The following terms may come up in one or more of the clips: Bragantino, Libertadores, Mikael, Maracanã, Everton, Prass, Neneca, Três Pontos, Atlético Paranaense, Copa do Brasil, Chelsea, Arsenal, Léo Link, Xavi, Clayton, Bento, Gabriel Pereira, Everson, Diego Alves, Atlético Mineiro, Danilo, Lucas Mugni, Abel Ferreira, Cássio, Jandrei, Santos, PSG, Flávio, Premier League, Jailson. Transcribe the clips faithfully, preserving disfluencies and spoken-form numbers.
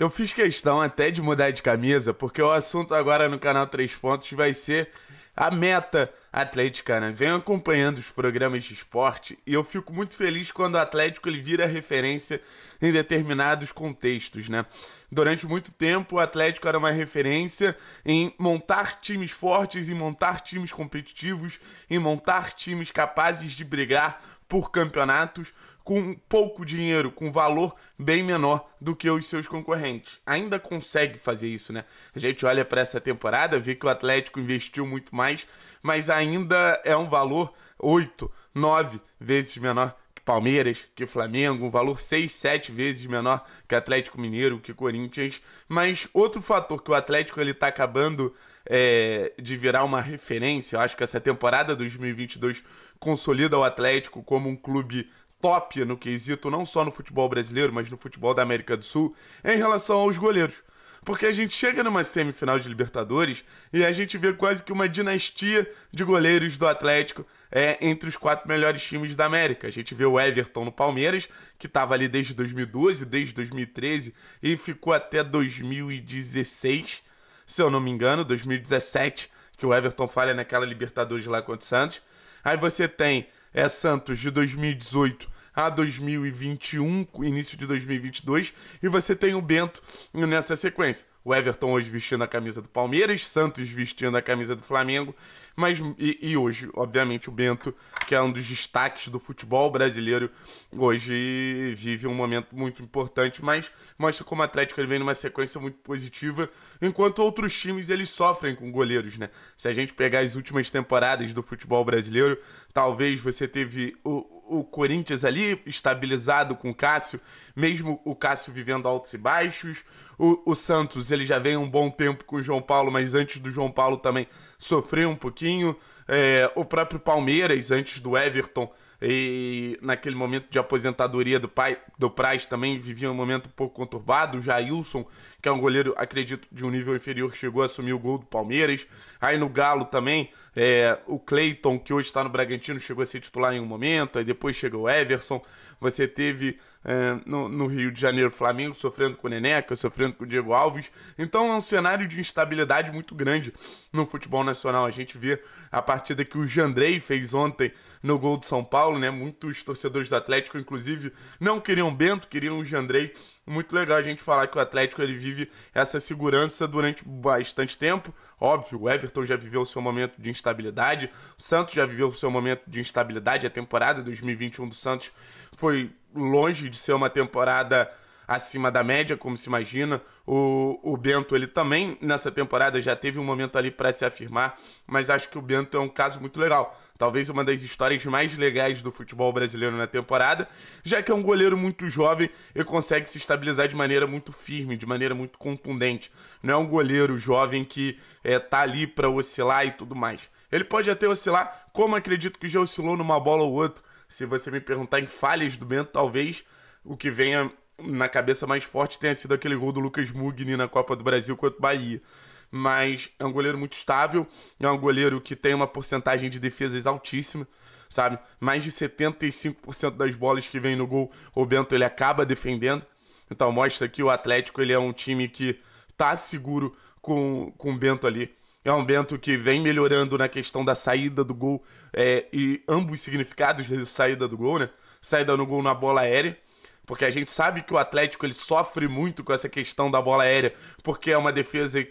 Eu fiz questão até de mudar de camisa, porque o assunto agora no canal Três Pontos vai ser a meta atleticana. Venho acompanhando os programas de esporte e eu fico muito feliz quando o Atlético ele vira referência em determinados contextos, né? Durante muito tempo, o Atlético era uma referência em montar times fortes, em montar times competitivos, em montar times capazes de brigar por campeonatos com pouco dinheiro, com valor bem menor do que os seus concorrentes. Ainda consegue fazer isso, né? A gente olha para essa temporada, vê que o Atlético investiu muito mais, mas ainda é um valor oito, nove vezes menor que Palmeiras, que Flamengo, um valor seis, sete vezes menor que Atlético Mineiro, que Corinthians. Mas outro fator que o Atlético ele tá acabando É, de virar uma referência, eu acho que essa temporada dois mil e vinte e dois consolida o Atlético como um clube top no quesito, não só no futebol brasileiro, mas no futebol da América do Sul, em relação aos goleiros. Porque a gente chega numa semifinal de Libertadores e a gente vê quase que uma dinastia de goleiros do Atlético é, entre os quatro melhores times da América. A gente vê o Everton no Palmeiras, que estava ali desde dois mil e doze, desde dois mil e treze e ficou até dois mil e dezesseis, se eu não me engano, dois mil e dezessete, que o Everton falha naquela Libertadores lá contra o Santos. Aí você tem é, Santos de dois mil e dezoito a dois mil e vinte e um, início de dois mil e vinte e dois, e você tem o Bento nessa sequência. O Everton hoje vestindo a camisa do Palmeiras, Santos vestindo a camisa do Flamengo, mas e, e hoje, obviamente, o Bento, que é um dos destaques do futebol brasileiro, hoje vive um momento muito importante, mas mostra como o Atlético ele vem numa sequência muito positiva, enquanto outros times eles sofrem com goleiros, né? Se a gente pegar as últimas temporadas do futebol brasileiro, talvez você teve o O Corinthians ali, estabilizado com o Cássio, mesmo o Cássio vivendo altos e baixos. O, o Santos, ele já vem um bom tempo com o João Paulo, mas antes do João Paulo também sofreu um pouquinho. É, o próprio Palmeiras, antes do Everton, e naquele momento de aposentadoria do pai do Prass, também vivia um momento um pouco conturbado. O Jailson, que é um goleiro, acredito, de um nível inferior, chegou a assumir o gol do Palmeiras. Aí no Galo também, é, o Clayton, que hoje está no Bragantino, chegou a ser titular em um momento. Aí depois chegou o Everson. Você teve é, no, no Rio de Janeiro, Flamengo sofrendo com o Neneca, sofrendo com o Diego Alves. Então é um cenário de instabilidade muito grande no futebol nacional. A gente vê a partida que o Jandrei fez ontem no gol do São Paulo, né? Muitos torcedores do Atlético, inclusive, não queriam Bento, queriam o Jandrei. Muito legal a gente falar que o Atlético ele vive essa segurança durante bastante tempo. Óbvio, o Everton já viveu o seu momento de instabilidade, o Santos já viveu o seu momento de instabilidade. A temporada dois mil e vinte e um do Santos foi longe de ser uma temporada acima da média, como se imagina. O, o Bento, ele também, nessa temporada, já teve um momento ali para se afirmar, mas acho que o Bento é um caso muito legal. Talvez uma das histórias mais legais do futebol brasileiro na temporada, já que é um goleiro muito jovem e consegue se estabilizar de maneira muito firme, de maneira muito contundente. Não é um goleiro jovem que é, tá ali para oscilar e tudo mais. Ele pode até oscilar, como acredito que já oscilou numa bola ou outra. Se você me perguntar em falhas do Bento, talvez o que venha na cabeça mais forte tenha sido aquele gol do Lucas Mugni na Copa do Brasil contra o Bahia. Mas é um goleiro muito estável, é um goleiro que tem uma porcentagem de defesas altíssima, sabe? Mais de setenta e cinco por cento das bolas que vem no gol, o Bento ele acaba defendendo. Então mostra que o Atlético ele é um time que tá seguro com, com o Bento ali. É um Bento que vem melhorando na questão da saída do gol, é, e ambos os significados de saída do gol, né? Saída no gol na bola aérea, porque a gente sabe que o Atlético ele sofre muito com essa questão da bola aérea, porque é uma defesa,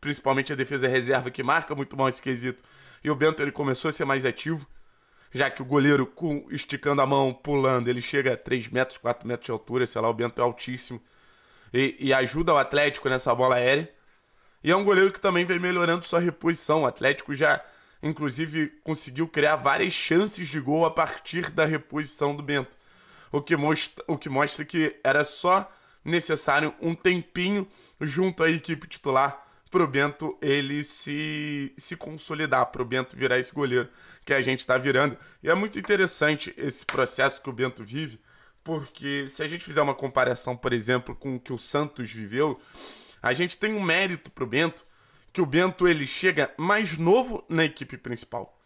principalmente a defesa reserva, que marca muito mal esse quesito. E o Bento ele começou a ser mais ativo, já que o goleiro, com, esticando a mão, pulando, ele chega a três metros, quatro metros de altura, sei lá, o Bento é altíssimo, e, e ajuda o Atlético nessa bola aérea. E é um goleiro que também vem melhorando sua reposição. O Atlético já, inclusive, conseguiu criar várias chances de gol a partir da reposição do Bento. O que mostra, o que mostra que era só necessário um tempinho junto à equipe titular pro Bento ele se, se consolidar, pro Bento virar esse goleiro que a gente tá virando. E é muito interessante esse processo que o Bento vive, porque se a gente fizer uma comparação, por exemplo, com o que o Santos viveu, a gente tem um mérito pro Bento, que o Bento ele chega mais novo na equipe principal.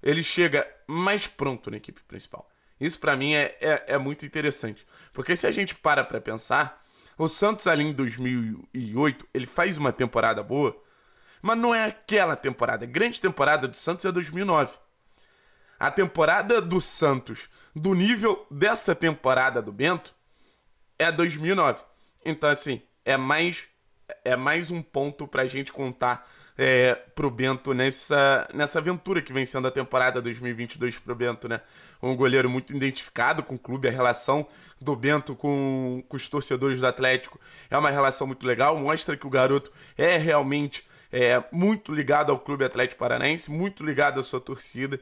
Ele chega mais pronto na equipe principal. Isso para mim é, é, é muito interessante. Porque se a gente para pra pensar, O Santos ali em dois mil e oito, ele faz uma temporada boa, mas não é aquela temporada. A grande temporada do Santos é dois mil e nove. A temporada do Santos, do nível dessa temporada do Bento, é dois mil e nove. Então, assim, é mais, é mais um ponto pra gente contar é, pro Bento nessa, nessa aventura que vem sendo a temporada dois mil e vinte e dois pro Bento, né? Um goleiro muito identificado com o clube, a relação do Bento com, com os torcedores do Atlético é uma relação muito legal, mostra que o garoto é realmente é, muito ligado ao clube Atlético Paranaense, muito ligado à sua torcida.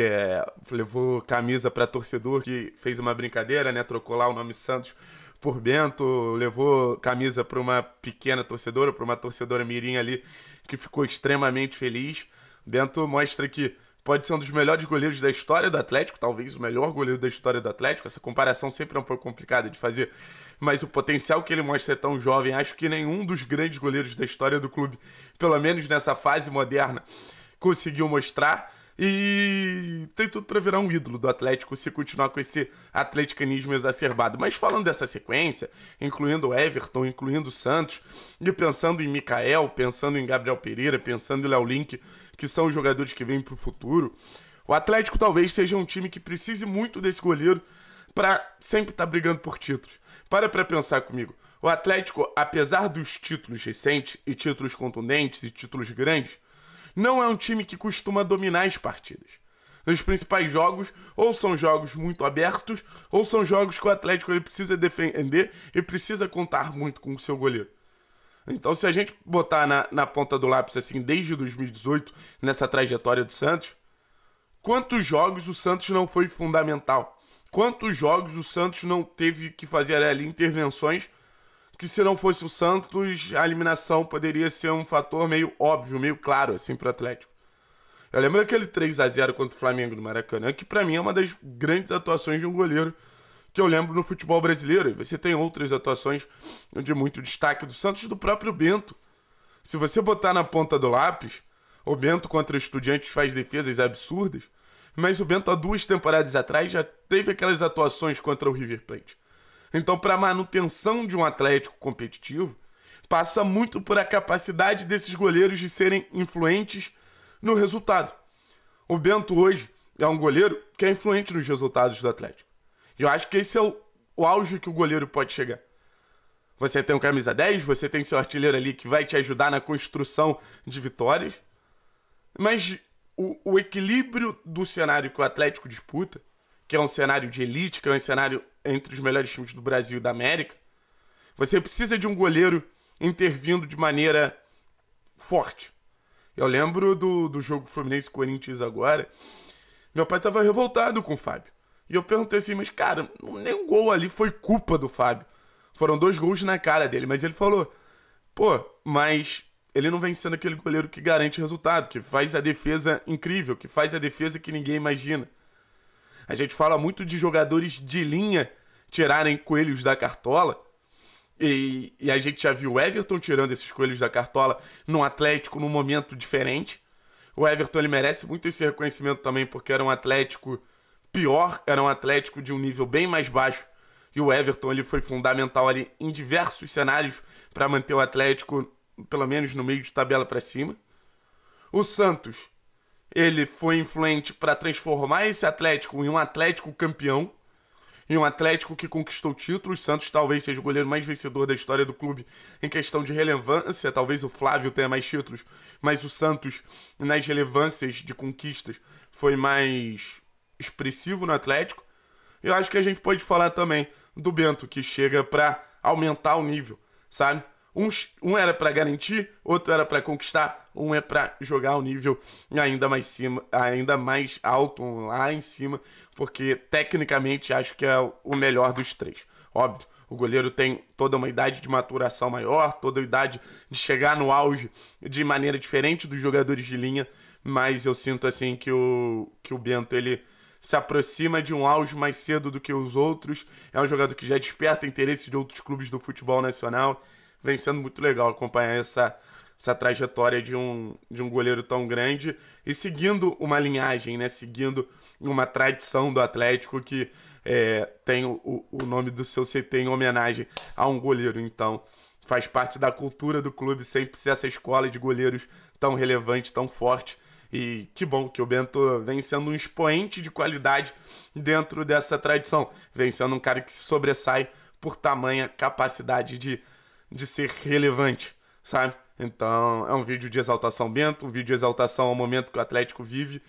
É, levou camisa para torcedor que fez uma brincadeira, né? Trocou lá o nome Santos por Bento, levou camisa para uma pequena torcedora, para uma torcedora mirim ali, que ficou extremamente feliz. Bento mostra que pode ser um dos melhores goleiros da história do Atlético, talvez o melhor goleiro da história do Atlético. Essa comparação sempre é um pouco complicada de fazer, mas o potencial que ele mostra é tão jovem. Acho que nenhum dos grandes goleiros da história do clube, pelo menos nessa fase moderna, conseguiu mostrar. E tem tudo para virar um ídolo do Atlético se continuar com esse atleticanismo exacerbado. Mas falando dessa sequência, incluindo o Everton, incluindo o Santos, e pensando em Mikael, pensando em Gabriel Pereira, pensando em Léo Link, que são os jogadores que vêm para o futuro, o Atlético talvez seja um time que precise muito desse goleiro para sempre estar tá brigando por títulos. Para para pensar comigo, o Atlético, apesar dos títulos recentes, e títulos contundentes, e títulos grandes, não é um time que costuma dominar as partidas. Nos principais jogos, ou são jogos muito abertos, ou são jogos que o Atlético ele precisa defender e precisa contar muito com o seu goleiro. Então, se a gente botar na, na ponta do lápis, assim, desde dois mil e dezoito, nessa trajetória do Santos, quantos jogos o Santos não foi fundamental? Quantos jogos o Santos não teve que fazer ali intervenções que, se não fosse o Santos, a eliminação poderia ser um fator meio óbvio, meio claro, assim, pro Atlético. Eu lembro daquele três a zero contra o Flamengo no Maracanã, que pra mim é uma das grandes atuações de um goleiro que eu lembro no futebol brasileiro. E você tem outras atuações de muito destaque do Santos, do próprio Bento. Se você botar na ponta do lápis, o Bento contra o Estudiantes faz defesas absurdas, mas o Bento há duas temporadas atrás já teve aquelas atuações contra o River Plate. Então, para a manutenção de um Atlético competitivo, passa muito por a capacidade desses goleiros de serem influentes no resultado. O Bento hoje é um goleiro que é influente nos resultados do Atlético. E eu acho que esse é o, o auge que o goleiro pode chegar. Você tem um camisa dez, você tem seu artilheiro ali que vai te ajudar na construção de vitórias. Mas o, o equilíbrio do cenário que o Atlético disputa, que é um cenário de elite, que é um cenário entre os melhores times do Brasil e da América, você precisa de um goleiro intervindo de maneira forte. Eu lembro do, do jogo Fluminense-Corinthians agora, meu pai estava revoltado com o Fábio. E eu perguntei assim, mas cara, nenhum gol ali foi culpa do Fábio. Foram dois gols na cara dele, mas ele falou, pô, mas ele não vem sendo aquele goleiro que garante resultado, que faz a defesa incrível, que faz a defesa que ninguém imagina. A gente fala muito de jogadores de linha tirarem coelhos da cartola. E, e a gente já viu o Everton tirando esses coelhos da cartola no Atlético num momento diferente. O Everton ele merece muito esse reconhecimento também, porque era um Atlético pior, era um Atlético de um nível bem mais baixo. E o Everton ele foi fundamental ali em diversos cenários para manter o Atlético, pelo menos no meio de tabela para cima. O Santos, ele foi influente para transformar esse Atlético em um Atlético campeão, em um Atlético que conquistou títulos. Santos talvez seja o goleiro mais vencedor da história do clube em questão de relevância. Talvez o Flávio tenha mais títulos, mas o Santos, nas relevâncias de conquistas, foi mais expressivo no Atlético. Eu acho que a gente pode falar também do Bento, que chega para aumentar o nível, sabe? Um, um era para garantir, outro era para conquistar, um é para jogar o nível ainda mais, cima, ainda mais alto, lá em cima, porque tecnicamente acho que é o melhor dos três. Óbvio, o goleiro tem toda uma idade de maturação maior, toda a idade de chegar no auge de maneira diferente dos jogadores de linha, mas eu sinto assim que o, que o Bento, ele se aproxima de um auge mais cedo do que os outros, é um jogador que já desperta interesse de outros clubes do futebol nacional. Vem sendo muito legal acompanhar essa, essa trajetória de um, de um goleiro tão grande e seguindo uma linhagem, né? Seguindo uma tradição do Atlético que é, tem o, o nome do seu C T em homenagem a um goleiro. Então, faz parte da cultura do clube sempre ser essa escola de goleiros tão relevante, tão forte. E que bom que o Bento vem sendo um expoente de qualidade dentro dessa tradição. Vem sendo um cara que se sobressai por tamanha capacidade de, de ser relevante, sabe? Então, é um vídeo de exaltação Bento, um vídeo de exaltação ao momento que o Atlético vive.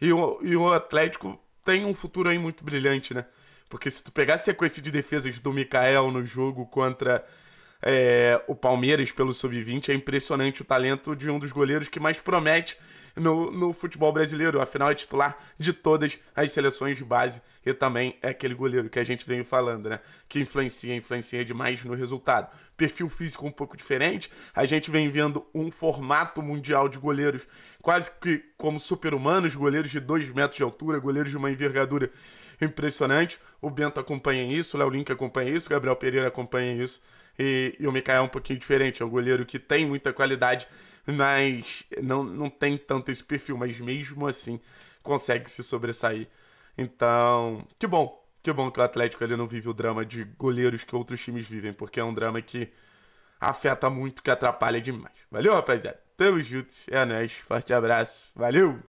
E o, e o Atlético tem um futuro aí muito brilhante, né? Porque se tu pegar a sequência de defesas do Mikael no jogo contra é, o Palmeiras pelo sub vinte, é impressionante o talento de um dos goleiros que mais promete no, no futebol brasileiro. Afinal, é titular de todas as seleções de base e também é aquele goleiro que a gente veio falando, né? Que influencia, influencia demais no resultado. Perfil físico um pouco diferente, a gente vem vendo um formato mundial de goleiros, quase que como super-humanos, goleiros de dois metros de altura, goleiros de uma envergadura impressionante. O Bento acompanha isso, o Léo Link acompanha isso, o Gabriel Pereira acompanha isso, e, e o Mikael é um pouquinho diferente, é um goleiro que tem muita qualidade, mas não, não tem tanto esse perfil, mas mesmo assim consegue se sobressair. Então, que bom. Que bom que o Atlético ele não vive o drama de goleiros que outros times vivem, porque é um drama que afeta muito, que atrapalha demais. Valeu, rapaziada. Tamo juntos. É nóis. Forte abraço. Valeu!